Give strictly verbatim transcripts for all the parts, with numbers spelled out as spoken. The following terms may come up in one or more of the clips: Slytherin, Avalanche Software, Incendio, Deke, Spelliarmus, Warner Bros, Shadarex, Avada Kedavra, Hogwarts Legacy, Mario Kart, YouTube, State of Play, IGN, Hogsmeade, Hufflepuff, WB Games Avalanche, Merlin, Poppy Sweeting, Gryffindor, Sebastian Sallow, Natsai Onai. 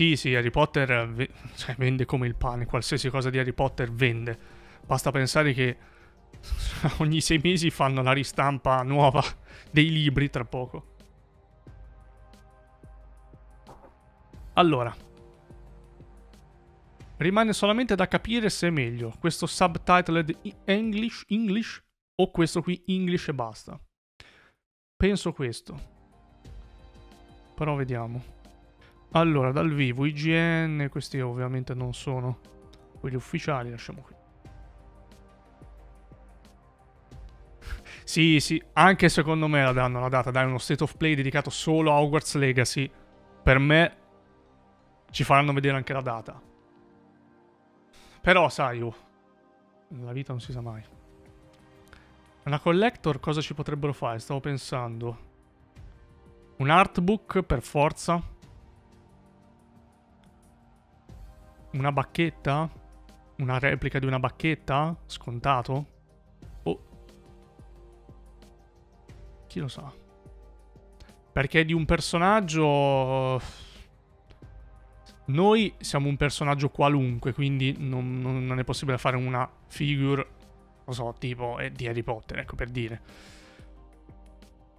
sì, sì, Harry Potter v- cioè, vende come il pane, qualsiasi cosa di Harry Potter vende. Basta pensare che ogni sei mesi fanno la ristampa nuova dei libri tra poco. Allora, rimane solamente da capire se è meglio questo subtitled English, English o questo qui English e basta. Penso questo. Però vediamo. Allora, dal vivo, I G N, questi ovviamente non sono quelli ufficiali, lasciamo qui. Sì, sì, anche secondo me la danno la data, dai, uno State of Play dedicato solo a Hogwarts Legacy. Per me ci faranno vedere anche la data. Però, sai, oh, la vita non si sa mai. Una collector cosa ci potrebbero fare? Stavo pensando. Un artbook, per forza. Una bacchetta? Una replica di una bacchetta? Scontato? Chi lo sa? Perché di un personaggio... Noi siamo un personaggio qualunque, quindi non, non è possibile fare una figure, non so, tipo eh, di Harry Potter, ecco, per dire.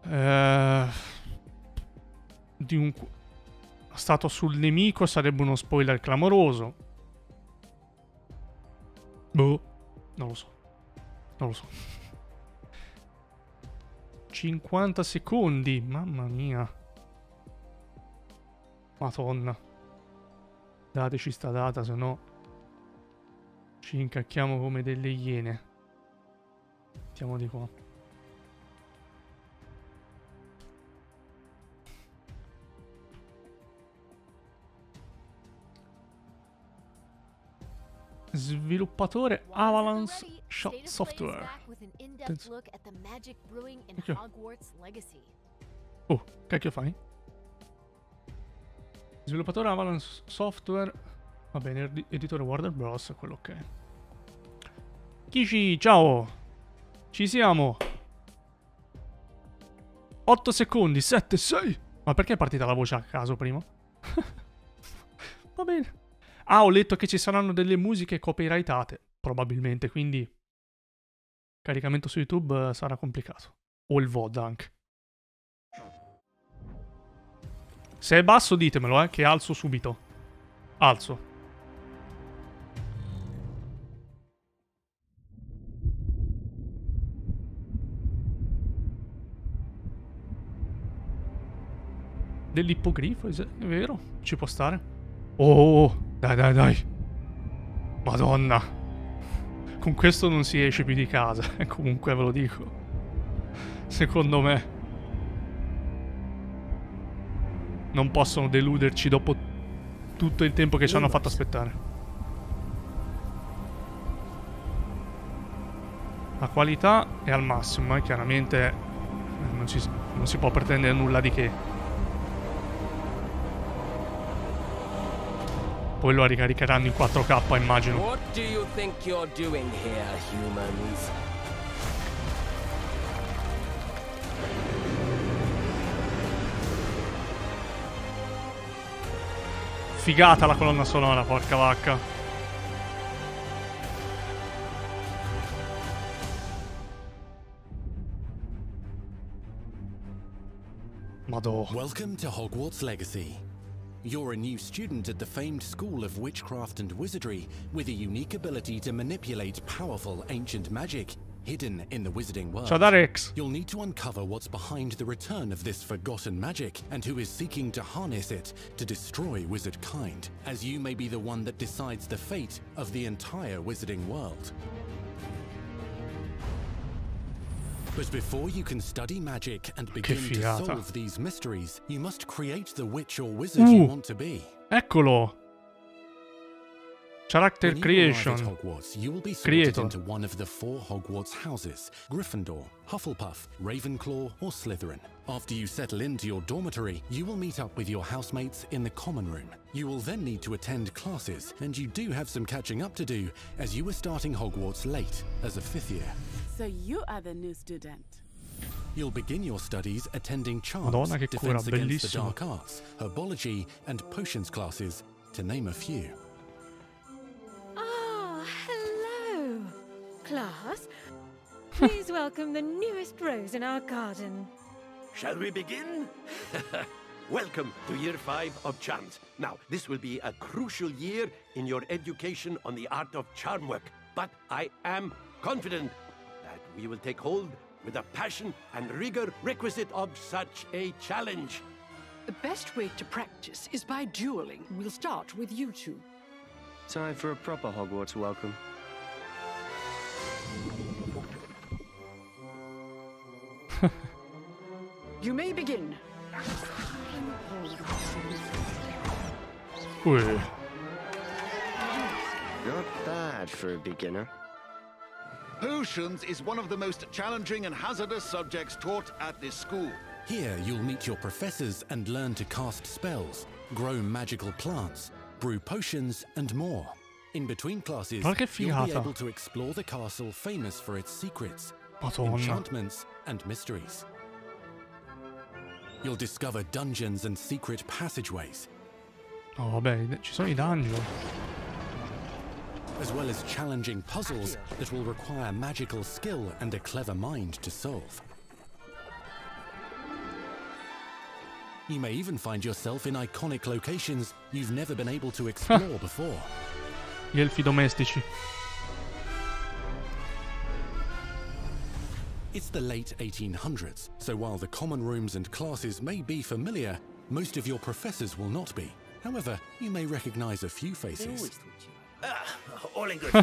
Eh, di un... Stato sul nemico sarebbe uno spoiler clamoroso. Boh, non lo so. Non lo so. cinquanta secondi, mamma mia. Madonna. Dateci sta data, se no ci incacchiamo come delle iene. Mettiamo di qua. Sviluppatore Avalanche Software. Oh, cacchio fai? Sviluppatore Avalanche Software. Va bene, editore Warner Bros, quello ok. Kishi, ciao! Ci siamo! otto secondi, sette, sei! Ma perché è partita la voce a caso prima? Va bene. Ah, ho letto che ci saranno delle musiche copyrightate, probabilmente, quindi caricamento su YouTube sarà complicato. O il V O D anche. Se è basso ditemelo, eh, che alzo subito. Alzo. Dell'ippogrifo, è vero? Ci può stare? Oh! Dai, dai, dai. Madonna. Con questo non si esce più di casa. Comunque ve lo dico. Secondo me. Non possono deluderci dopo tutto il tempo che ci hanno fatto aspettare. La qualità è al massimo, eh? Chiaramente non, ci, non si può pretendere nulla di che. Poi lo ricaricheranno in quattro K, immagino. What do you think you're doing here, humans? Figata la colonna sonora, porca vacca. Madò. Welcome to Hogwarts Legacy. You're a new student at the famed School of Witchcraft and Wizardry, with a unique ability to manipulate powerful ancient magic hidden in the wizarding world. Shadarex. You'll need to uncover what's behind the return of this forgotten magic, and who is seeking to harness it to destroy wizard kind, as you may be the one that decides the fate of the entire wizarding world. But before you can study magic and begin to solve these mysteries, you must create the witch or wizard uh, you want to be. Eccolo. Character creation. Hogwarts, you will be sorted into one of the four Hogwarts houses: Gryffindor, Hufflepuff, Ravenclaw, or Slytherin. After you settle into your dormitory, you will meet up with your housemates in the common room. You will then need to attend classes, and you do have some catching up to do, as you were starting Hogwarts late as a fifth year. So you are the new student. You'll begin your studies attending charms, defense against the dark arts, herbology and potions classes, to name a few. Ah, hello, class. Please welcome the newest rose in our garden. Shall we begin? Welcome to year five of charms. Now, this will be a crucial year in your education on the art of charm work, but I am confident that we will take hold with the passion and rigor requisite of such a challenge. The best way to practice is by dueling. We'll start with you two. Time for a proper Hogwarts welcome. You may begin. Ooh. Not bad for a beginner. Potions is one of the most challenging and hazardous subjects taught at this school. Here you'll meet your professors and learn to cast spells, grow magical plants, brew potions and more. In between classes, you'll be able to explore the castle famous for its secrets, enchantments and mysteries. You'll discover dungeons and secret passageways. Oh, vabbè, ci sono I dungeon. As well as challenging puzzles that will require magical skill and a clever mind to solve. You may even find yourself in iconic locations you've never been able to explore before. Gli elfi domestici. It's the late eighteen hundreds, so while the common rooms and classes may be familiar, most of your professors will not be. However, you may recognize a few faces. Ah, all in good.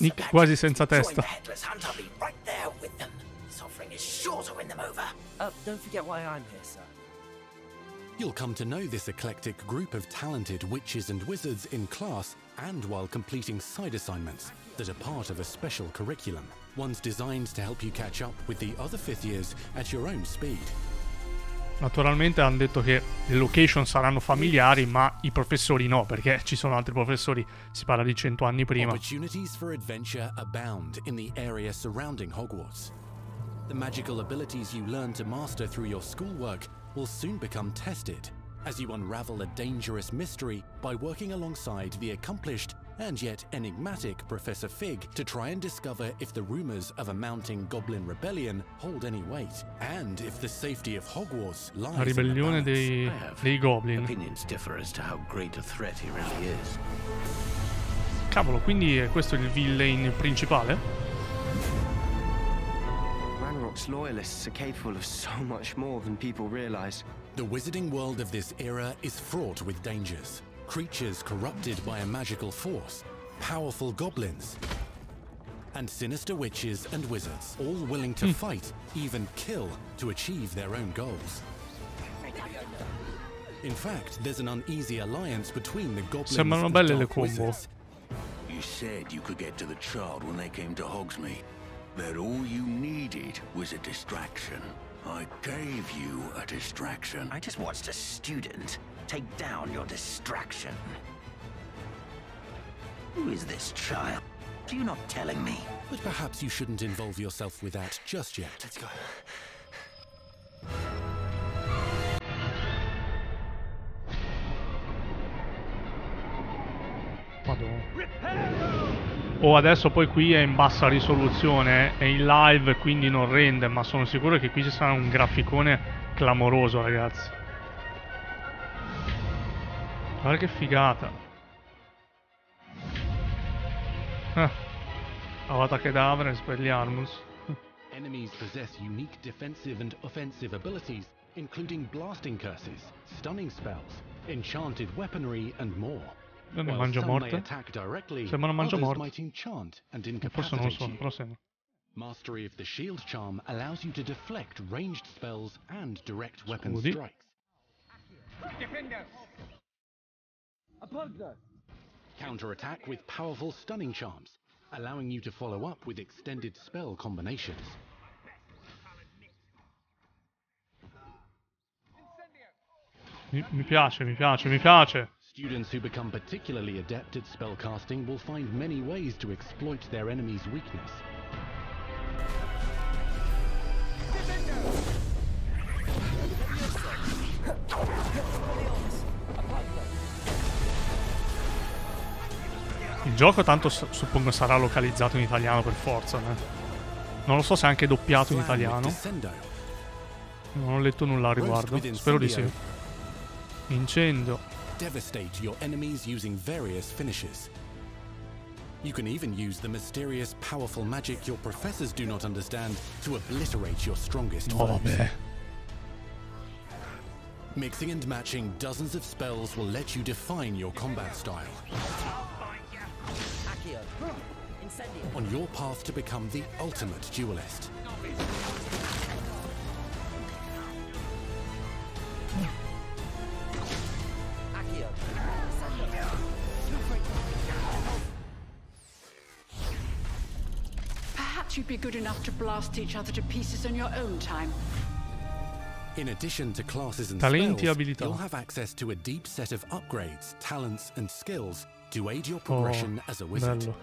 Nick quasi senza testa. Headless hunter be right there with them. Suffering is sure to win them over. Uh, don't forget why I'm here, sir. You'll come to know this eclectic group of talented witches and wizards in class and while completing side assignments that are part of a special curriculum. One's designed to help you catch up with the other fifth years at your own speed. Naturalmente hanno detto che le location saranno familiari, ma I professori no, perché ci sono altri professori, si parla di cento anni prima. Opportunities for adventure abound in the area surrounding Hogwarts. The magical abilities you learn to master through your schoolwork will soon become tested as you unravel a dangerous mystery by working alongside the accomplished and yet enigmatic Professor Fig to try and discover if the rumors of a mounting goblin rebellion hold any weight, and if the safety of Hogwarts lies. La ribellione dei, dei goblin. Opinions differ as to how great a threat he really is. Cavolo, quindi questo è il villain principale? Ranrock's loyalists are capable of so much more than people realize. The wizarding world of this era is fraught with dangers. Creatures corrupted by a magical force, powerful goblins, and sinister witches and wizards, all willing to mm. fight, even kill, to achieve their own goals. In fact, there's an uneasy alliance between the goblins and dark wizards. You said you could get to the child when they came to Hogsmeade. That all you needed was a distraction. I gave you a distraction. I just watched a student take down your distraction. Who is this child? You're not telling me. But perhaps you shouldn't involve yourself with that just yet. Let's go. Oh, adesso poi qui è in bassa risoluzione, è in live quindi non rende, ma sono sicuro che qui ci sarà un graficone clamoroso, ragazzi. Guarda che figata. Ah. Avada Kedavra e Spelliarmus. Enemies possess unique defensive and offensive abilities, including blasting curses, stunning spells, enchanted weaponry and more. Io non mangio morte. Sembra non mangio morte. Forse non lo so, però sembra. Mastery of the shield charm allows you to deflect ranged spells and direct weapon strikes. Counter-attack with powerful stunning charms, allowing you to follow up with extended spell combinations. Mi, mi piace, mi piace, mi piace. Students who become particularly adept at spellcasting will find many ways to exploit their enemy's weakness. Il gioco tanto suppongo sarà localizzato in italiano per forza, eh? Non lo so se è anche doppiato in italiano. Non ho letto nulla al riguardo. Spero di sì. Incendio. Devastate your enemies using various finishes. You can even use the mysterious powerful magic your professors do not understand to obliterate your strongest foes. Mixing and matching dozens of spells will let you define your combat style. On your path to become the ultimate duelist. Perhaps you'd be good enough to blast each other to pieces on your own time. In addition to classes and spells, you'll have access to a deep set of upgrades, talents and skills to aid your progression oh, as a wizard. Bello.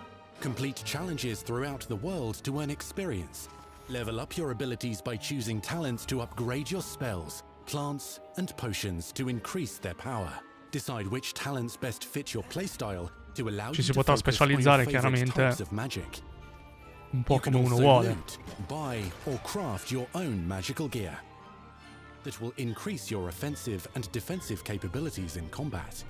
Complete challenges throughout the world to earn experience. Level up your abilities by choosing talents to upgrade your spells, plants, and potions to increase their power. Decide which talents best fit your playstyle to allow you to focus on your favorite types of magic. Un po' come uno vuole. Buy or craft your own magical gear that will increase your offensive and defensive capabilities in combat.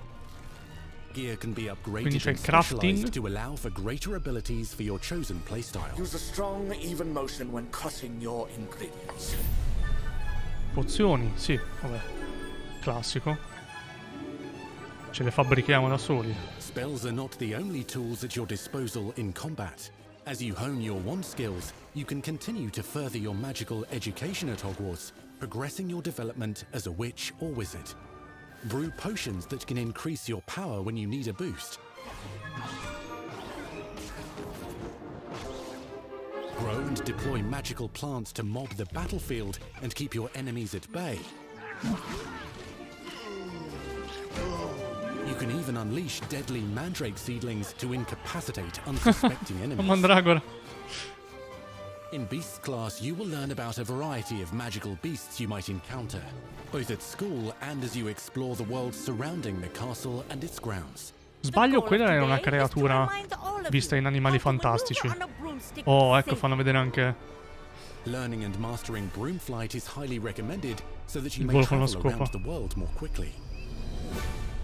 Gear can be upgraded and crafting to allow for greater abilities for your chosen playstyle. Use a strong, even motion when cutting your ingredients. Pozioni, sì, vabbè, classico. Ce le fabbrichiamo da soli. Spells are not the only tools at your disposal in combat. As you hone your wand skills, you can continue to further your magical education at Hogwarts, progressing your development as a witch or wizard. Brew potions that can increase your power when you need a boost. Grow and deploy magical plants to mob the battlefield and keep your enemies at bay. You can even unleash deadly mandrake seedlings to incapacitate unsuspecting enemies. In Beasts class, you will learn about a variety of magical beasts you might encounter, both at school and as you explore the world surrounding the castle and its grounds. Sbaglio, quella era una creatura vista in Animali Fantastici. Oh, ecco, fanno vedere anche Learning and mastering broom flight is highly recommended so that you may travel around the world more quickly.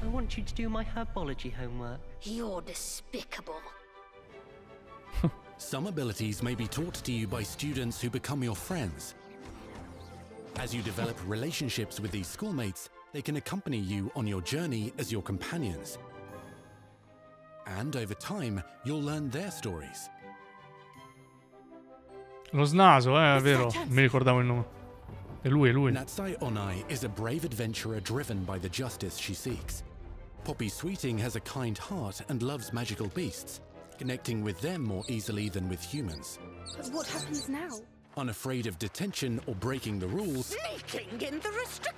I want you to do my herbology homework. You're despicable. Some abilities may be taught to you by students who become your friends. As you develop relationships with these schoolmates, they can accompany you on your journey as your companions. And over time, you'll learn their stories. Lo snaso, eh, è vero, mi ricordavo il nome. È lui, è lui. Natsai Onai is a brave adventurer driven by the justice she seeks. Poppy Sweeting has a kind heart and loves magical beasts, connecting with them more easily than with humans. But what happens now? Unafraid of detention or breaking the rules,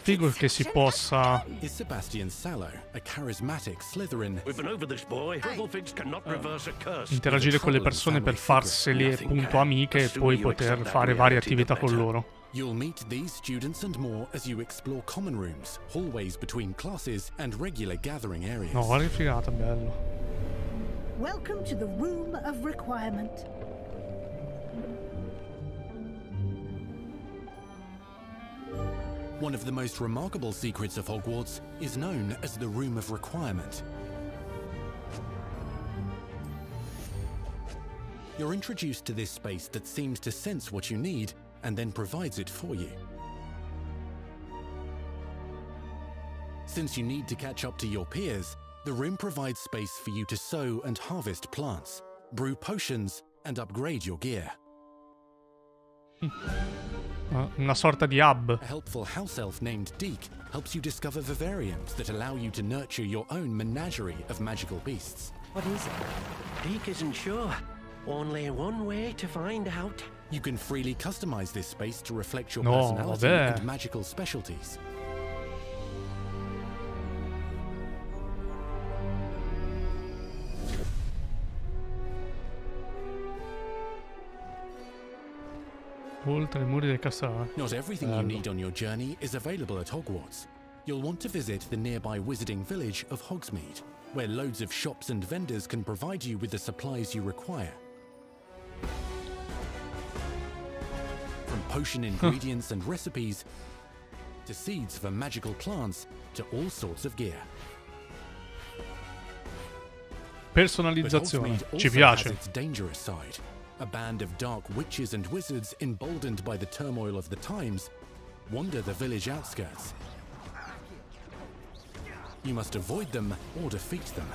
figure che si possa. Is Sebastian Sallow, a charismatic Slytherin. We've been over this boy. Figs cannot reverse a curse. Interagire con le persone per farsele appunto amiche e poi poter fare varie attività con loro. You'll meet these students and more as you explore common rooms, hallways between classes and regular gathering areas. No, guarda che figata, bello. Welcome to the Room of Requirement. One of the most remarkable secrets of Hogwarts is known as the Room of Requirement. You're introduced to this space that seems to sense what you need and then provides it for you. Since you need to catch up to your peers, the room provides space for you to sow and harvest plants, brew potions and upgrade your gear. Una sorta di hub. A helpful house elf named Deke helps you discover vivariums that allow you to nurture your own menagerie of magical beasts. What is it? Deke isn't sure. Only one way to find out. You can freely customize this space to reflect your no, personality vabbè. and magical specialties. Oltre I muri del Cassava. Not everything you need on your journey is available at Hogwarts. You'll want to visit the nearby wizarding village of Hogsmeade, where loads of shops and vendors can provide you with the supplies you require. From potion ingredients huh. and recipes, to seeds for magical plants, to all sorts of gear. Personalizzazione, ci piace. Its dangerous side. A band of dark witches and wizards, emboldened by the turmoil of the times, wander the village outskirts. You must avoid them or defeat them.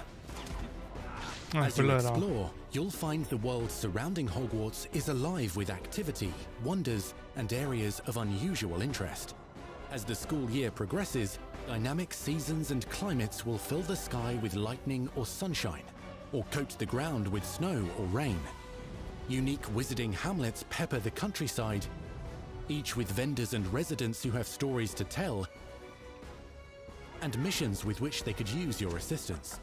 Ah, As you explore, you'll find the world surrounding Hogwarts is alive with activity, wonders, and areas of unusual interest. As the school year progresses, dynamic seasons and climates will fill the sky with lightning or sunshine, or coat the ground with snow or rain. Unique wizarding hamlets pepper the countryside, each with vendors and residents who have stories to tell, and missions with which they could use your assistance.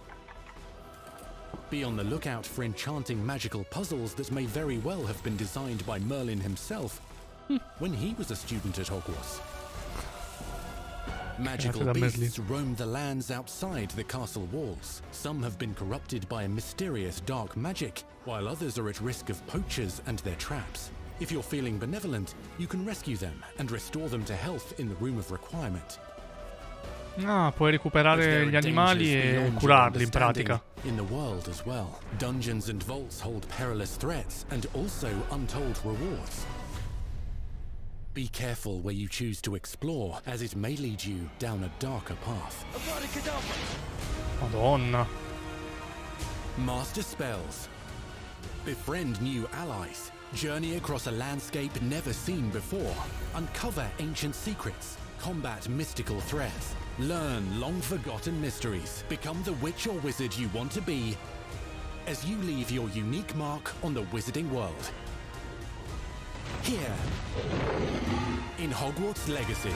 Be on the lookout for enchanting magical puzzles that may very well have been designed by Merlin himself when he was a student at Hogwarts. Magical beasts roam the lands outside the castle walls. Some have been corrupted by a mysterious dark magic, while others are at risk of poachers and their traps. If you're feeling benevolent, you can rescue them and restore them to health in the Room of Requirement. Ah, puoi recuperare gli animali e curarli in pratica. In the world as well, dungeons and vaults hold perilous threats and also untold rewards. Be careful where you choose to explore, as it may lead you down a darker path. Madonna. Master spells. Befriend new allies. Journey across a landscape never seen before. Uncover ancient secrets. Combat mystical threats. Learn long forgotten mysteries. Become the witch or wizard you want to be, as you leave your unique mark on the wizarding world. Here, in Hogwarts Legacy.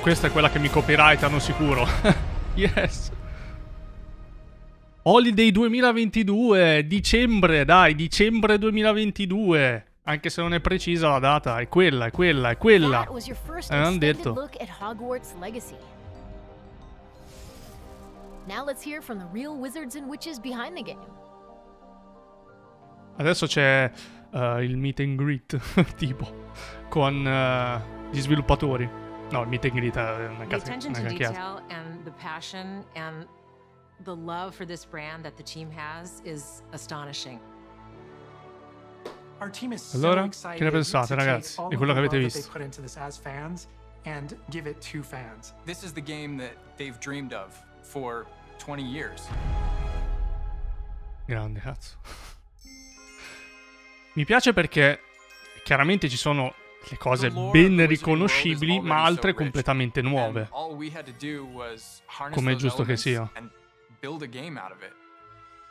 Questa è quella che mi copyrightano sicuro. Yes. Holiday duemilaventidue, dicembre, dai, dicembre duemilaventidue. Anche se non è precisa la data, è quella, è quella, è quella. L'hanno detto. Now let's hear from the real wizards and witches behind the game. Adesso c'è uh, il meet and greet tipo con uh, gli sviluppatori. No, il meet and greet è una cazzo. The attention to detail and the passion and the love for this brand that the team has is astonishing. Our team is so excited. Che ne pensate, ragazzi, di quello che avete visto? And give it to fans. This is the game that they've dreamed of for twenty years. Grande cazzo. Mi piace perché chiaramente ci sono le cose ben riconoscibili, ma altre completamente nuove, come è giusto che sia.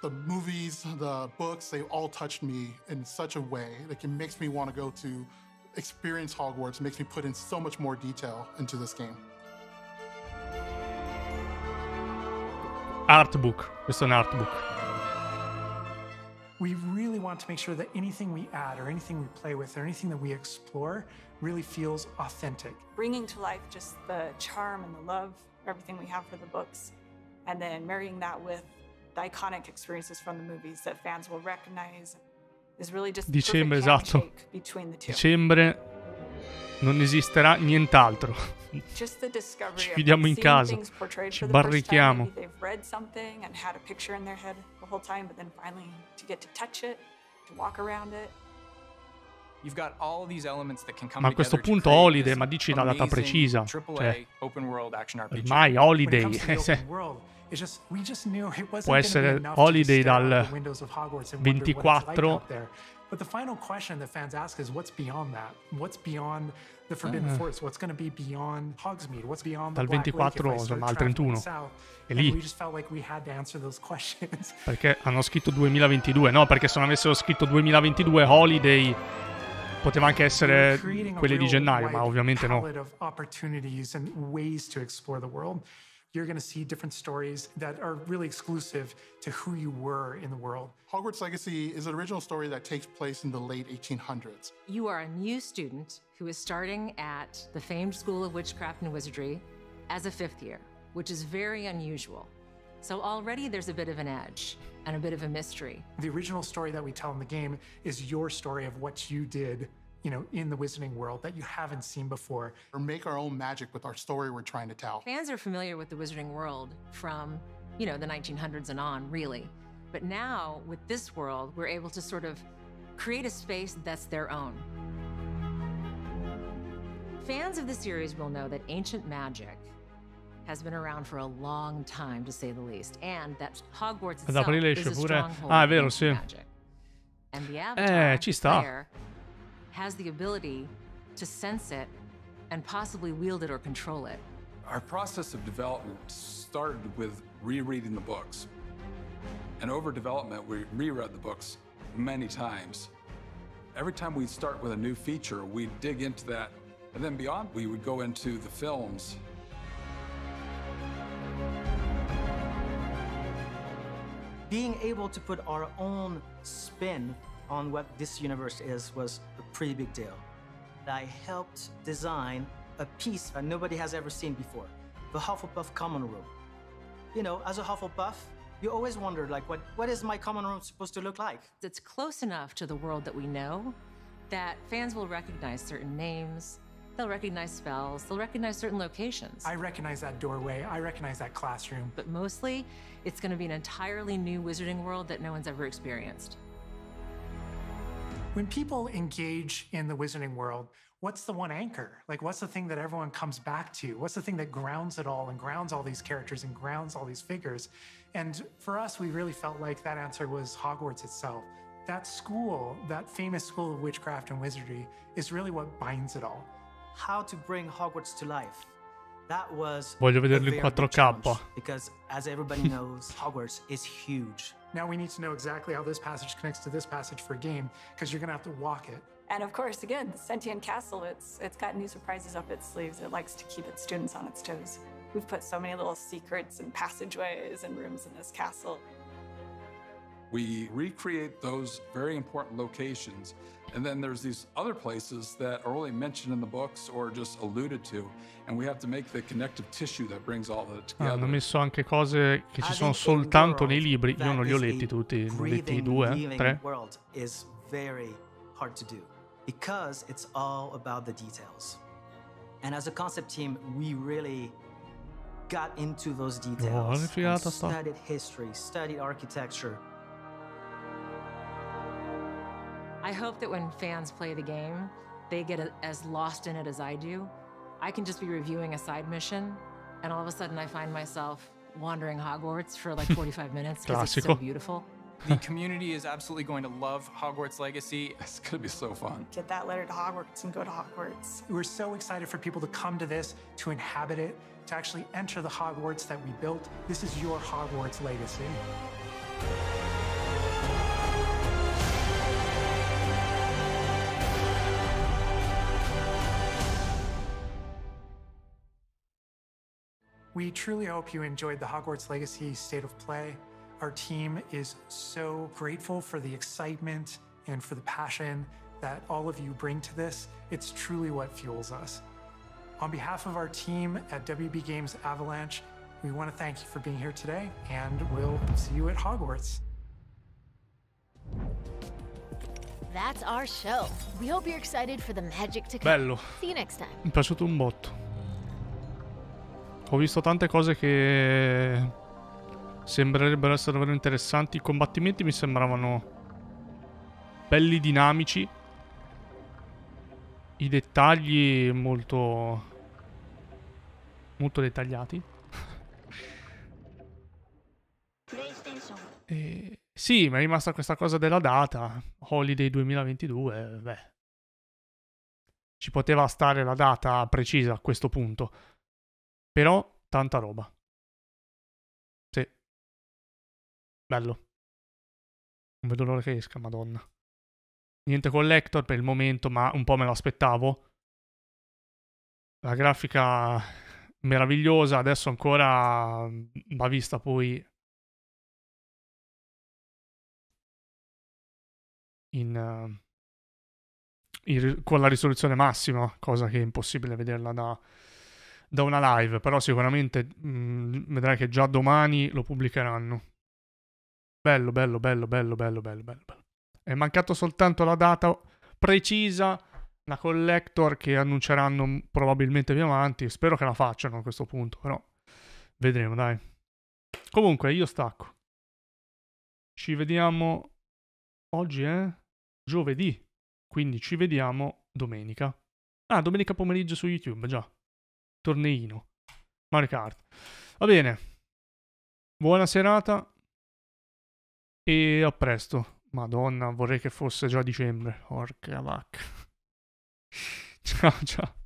The movies, the books, they all touched me in such a way that it makes me want to go to experience Hogwarts, makes me put in so much more detail into this game. Artbook. Questo è un artbook. We really want to make sure that anything we add or anything we play with or anything that we explore really feels authentic. Bringing to life just the charm and the love, everything we have for the books, and then marrying that with the iconic experiences from the movies that fans will recognize is really just Dicembre, esatto. Between the two. Dicembre non esisterà nient'altro. Ci chiudiamo in casa, ci barrichiamo. Ma a questo punto Holiday, ma dici la data precisa, cioè, ormai Holiday può essere Holiday dal ventiquattro. But the final question that fans ask is, what's beyond that? What's beyond the Forbidden Forest? What's going to be beyond Hogsmeade? What's beyond the Black Lake? Dal ventiquattro al trentuno. E lì. We just felt like we had to answer those questions. Perché hanno scritto duemilaventidue? No, perché se non avessero scritto duemilaventidue Holiday poteva anche essere quelli di gennaio, ma ovviamente no. Opportunities and ways to explore the world. You're going to see different stories that are really exclusive to who you were in the world. Hogwarts Legacy is an original story that takes place in the late eighteen hundreds. You are a new student who is starting at the famed School of Witchcraft and Wizardry as a fifth year, which is very unusual. So already there's a bit of an edge and a bit of a mystery. The original story that we tell in the game is your story of what you did, you know, in the wizarding world that you haven't seen before. Or make our own magic with our story we're trying to tell. Fans are familiar with the wizarding world from, you know, the nineteen hundreds and on, really. But now, with this world, we're able to sort of create a space that's their own. Fans of the series will know that ancient magic has been around for a long time, to say the least, and that Hogwarts itself is a stronghold ah, è vero, sì. Magic. And the Avatar eh, ci sta. Player has the ability to sense it and possibly wield it or control it. Our process of development started with rereading the books. And over development, we reread the books many times. Every time we'd start with a new feature, we'd dig into that, and then beyond, we would go into the films. Being able to put our own spin on what this universe is was a pretty big deal. I helped design a piece that nobody has ever seen before, the Hufflepuff common room. You know, as a Hufflepuff, you always wondered, like, what, what is my common room supposed to look like? It's close enough to the world that we know that fans will recognize certain names, they'll recognize spells, they'll recognize certain locations. I recognize that doorway, I recognize that classroom. But mostly, it's going to be an entirely new wizarding world that no one's ever experienced. When people engage in the wizarding world, what's the one anchor? Like, what's the thing that everyone comes back to? What's the thing that grounds it all and grounds all these characters and grounds all these figures? And for us, we really felt like that answer was Hogwarts itself. That school, that famous School of Witchcraft and Wizardry, is really what binds it all. How to bring Hogwarts to life. That was Voglio vederlo in four K. Because as everybody knows, Hogwarts is huge. Now we need to know exactly how this passage connects to this passage for a game, because you're going to have to walk it. And of course, again, the Sentient Castle, it's it's got new surprises up its sleeves. It likes to keep its students on its toes. We've put so many little secrets and passageways and rooms in this castle. We recreate those very important locations. And then there's these other places that are only mentioned in the books or just alluded to. And we have to make the connective tissue that brings all that together. Hanno messo anche cose che ci sono soltanto nei libri. Io non li ho letti tutti, ne ho letti due, tre. World is very hard to do because it's all about the details. And as a concept team, we really got into those details. Studied history, studied architecture. I hope that when fans play the game, they get a, as lost in it as I do. I can just be reviewing a side mission, and all of a sudden I find myself wandering Hogwarts for like forty-five minutes because it's so beautiful. The community is absolutely going to love Hogwarts Legacy. It's going to be so fun. Get that letter to Hogwarts and go to Hogwarts. We're so excited for people to come to this, to inhabit it, to actually enter the Hogwarts that we built. This is your Hogwarts Legacy. We truly hope you enjoyed the Hogwarts Legacy State of Play. Our team is so grateful for the excitement and for the passion that all of you bring to this. It's truly what fuels us. On behalf of our team at W B Games Avalanche, we want to thank you for being here today, and we'll see you at Hogwarts. That's our show. We hope you're excited for the magic to come. Bello. See you next time. Mi è piaciuto un botto. Ho visto tante cose che sembrerebbero essere davvero interessanti. I combattimenti mi sembravano belli dinamici. I dettagli molto molto dettagliati. E sì, mi è rimasta questa cosa della data. Holiday duemilaventidue. Beh, ci poteva stare la data precisa a questo punto. Però tanta roba. Sì. Bello. Non vedo l'ora che esca, madonna. Niente collector per il momento, ma un po' me lo aspettavo. La grafica meravigliosa, adesso ancora va vista poi in, in, con la risoluzione massima, cosa che è impossibile vederla da, da una live, però sicuramente mh, vedrai che già domani lo pubblicheranno. Bello, bello, bello, bello, bello, bello, bello, bello. È mancato soltanto la data precisa, la collector che annunceranno probabilmente più avanti. Spero che la facciano a questo punto, però vedremo, dai. Comunque, io stacco. Ci vediamo oggi, eh? Giovedì. Quindi ci vediamo domenica. Ah, domenica pomeriggio su YouTube, già. Torneino. Mario Kart. Va bene. Buona serata. E a presto. Madonna, vorrei che fosse già dicembre. Porca vacca. Ciao, ciao.